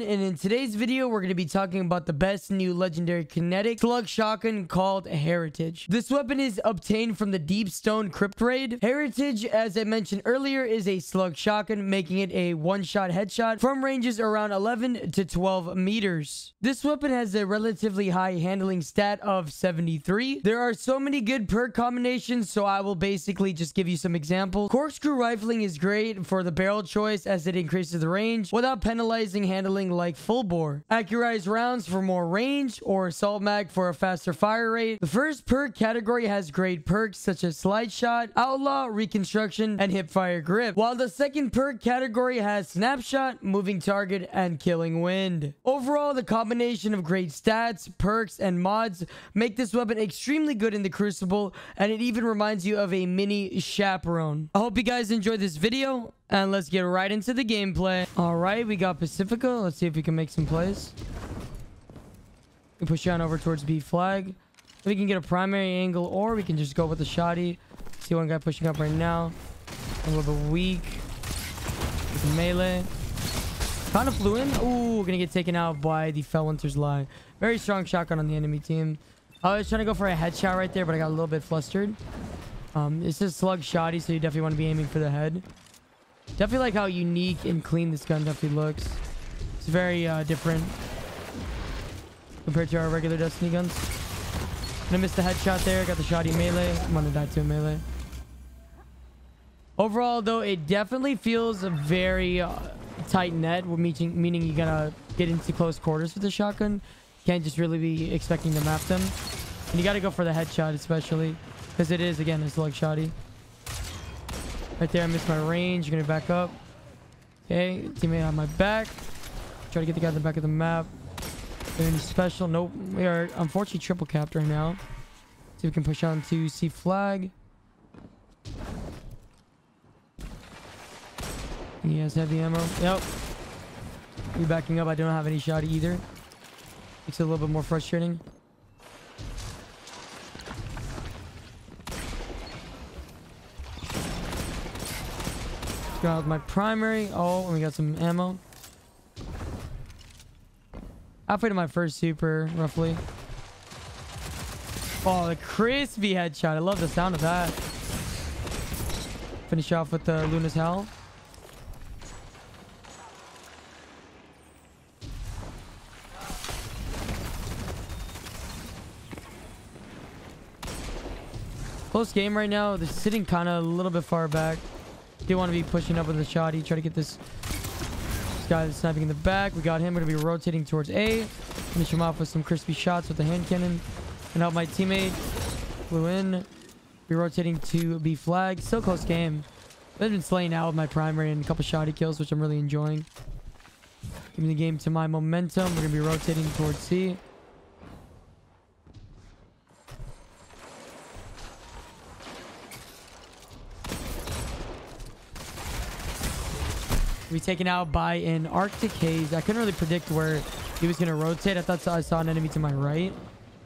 everyone, and in today's video we're going to be talking about the best new legendary kinetic slug shotgun called Heritage. This weapon is obtained from the Deep Stone Crypt raid. Heritage, as I mentioned earlier, is a slug shotgun, making it a one-shot headshot from ranges around 11 to 12 meters. This weapon has a relatively high handling stat of 73. There are so many good perk combinations, so I will basically just give you some examples. Corkscrew rifling is great for the barrel choice as it increases the range without penalizing handling like full bore. Accurize rounds for more range, or assault mag for a faster fire rate. The first perk category has great perks such as slide shot, outlaw, reconstruction, and hip fire grip, while the second perk category has snapshot, moving target, and killing wind. Overall, the combination of great stats, perks, and mods make this weapon extremely good in the Crucible, and it even reminds you of a mini Chaperone. I hope you guys enjoyed this video, and let's get right into the gameplay. All right, we got Pacifica. Let's see if we can make some plays. We push down over towards B flag. We can get a primary angle, or we can just go with the shotty. See one guy pushing up right now. A little bit weak. With melee. Kind of flew in. Ooh, we're gonna get taken out by the Felwinter's Lie. Very strong shotgun on the enemy team. I was trying to go for a headshot right there, but I got a little bit flustered. It's a slug shotty, so you definitely want to be aiming for the head. Definitely like how unique and clean this gun definitely looks. It's very different compared to our regular Destiny guns. Gonna miss the headshot there. Got the shotty melee. I'm gonna die to a melee. Overall, though, it definitely feels very tight net, meaning you gotta get into close quarters with the shotgun. Can't just really be expecting to map them. And you gotta go for the headshot, especially because it is, again, a slug shotty. Right there, I missed my range. You're gonna back up. Okay, teammate on my back. Try to get the guy in the back of the map. Anything special? Nope. We are unfortunately triple capped right now. See if we can push on to C flag. He has heavy ammo. Yep. We're backing up. I don't have any shot either. Makes it a little bit more frustrating. Got my primary. Oh, and we got some ammo. Halfway to my first super, roughly. Oh, the crispy headshot. I love the sound of that. Finish off with the Luna's Howl. Close game right now. They're sitting kind of a little bit far back. Do want to be pushing up with the shotty. Try to get this guy that's sniping in the back. We got him. We're going to be rotating towards A. Finish him off with some crispy shots with the hand cannon. And help my teammate. Flew in. We're rotating to B flag. Still close game. I've been slaying out with my primary and a couple shotty kills, which I'm really enjoying. Giving the game to my momentum. We're going to be rotating towards C. Be taken out by an Arctic Haze. I couldn't really predict where he was gonna rotate. I thought I saw an enemy to my right,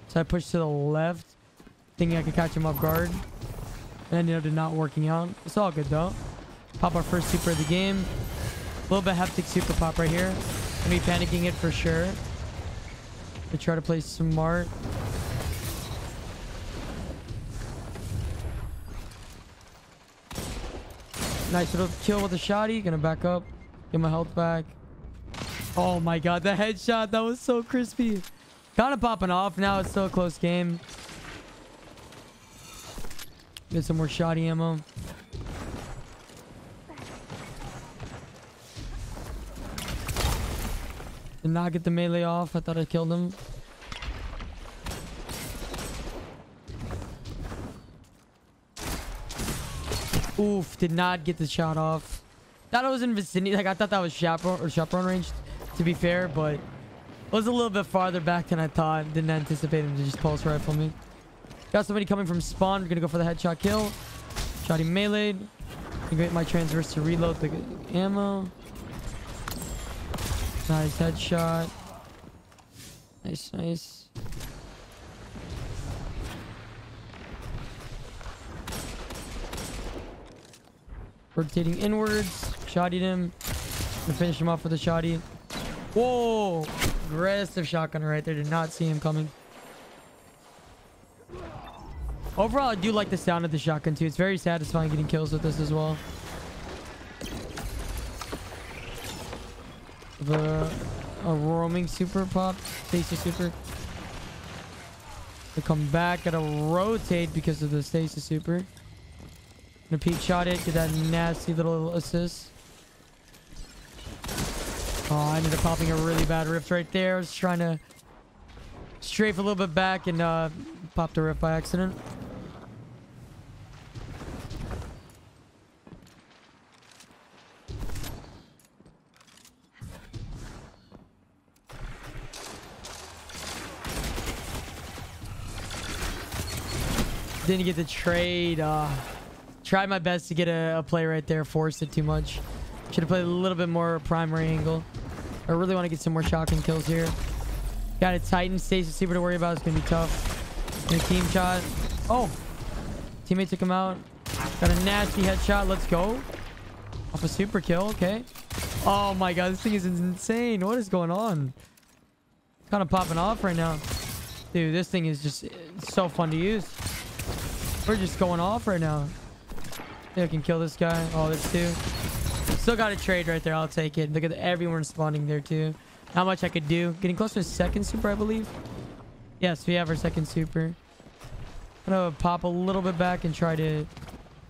so I pushed to the left thinking I could catch him off guard, and ended up not working out. It's all good though. Pop our first super of the game. A little bit hectic super pop right here. Gonna be panicking it for sure. I try to play smart. Nice little kill with the shotty. Gonna back up. Get my health back. Oh my god, the headshot. That was so crispy. Kind of popping off now. It's still a close game. Get some more shotty ammo. Did not get the melee off. I thought I killed him. Oof, did not get the shot off. Thought I was in vicinity. Like, I thought that was Chaperone range, to be fair, but it was a little bit farther back than I thought. Didn't anticipate him to just pulse rifle me. Got somebody coming from spawn. We're gonna go for the headshot kill. Shotty meleeed. Get my transverse to reload the ammo. Nice headshot. Nice, nice. Rotating inwards. Shotted him. I'm gonna finish him off with a shotty. Whoa! Aggressive shotgun right there. Did not see him coming. Overall, I do like the sound of the shotgun too. It's very satisfying getting kills with this as well. The roaming super pop. Stasis super. To come back. Gotta rotate because of the Stasis super. Repeat shot it. Get that nasty little assist. Oh, I ended up popping a really bad rift right there. I was trying to strafe a little bit back and popped the rift by accident. Didn't get the trade. Tried my best to get a play right there. Forced it too much. Should have played a little bit more primary angle. I really want to get some more shotgun kills here. Got a Titan Stasis super to worry about. It's going to be tough. And a team shot. Oh! Teammate took him out. Got a nasty headshot. Let's go. Off a super kill. Okay. Oh my god. This thing is insane. What is going on? Kind of popping off right now. Dude, this thing is just so fun to use. We're just going off right now. They can kill this guy. Oh, there's two. Still got a trade right there. I'll take it. Look at everyone spawning there too. Not much I could do. Getting close to a second super, I believe. Yes, we have our second super. I'm gonna pop a little bit back and try to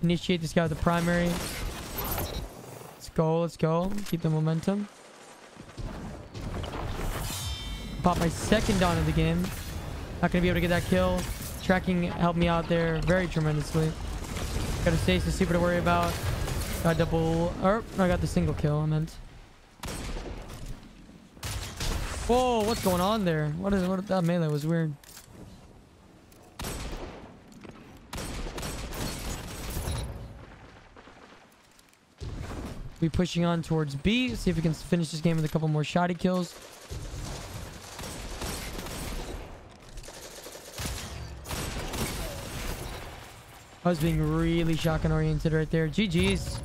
initiate this guy with the primary. Let's go. Let's go. Keep the momentum. Pop my second down of the game. Not gonna be able to get that kill. Tracking helped me out there very tremendously. Got a Stasis super to worry about. Got double, or I got the single kill, I meant. Whoa, what's going on there? What that melee was weird. We pushing on towards B. See if we can finish this game with a couple more shoddy kills. I was being really shotgun oriented right there. GG's.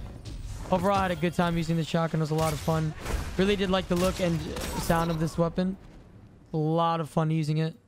Overall, I had a good time using the shotgun. It was a lot of fun. Really did like the look and sound of this weapon. A lot of fun using it.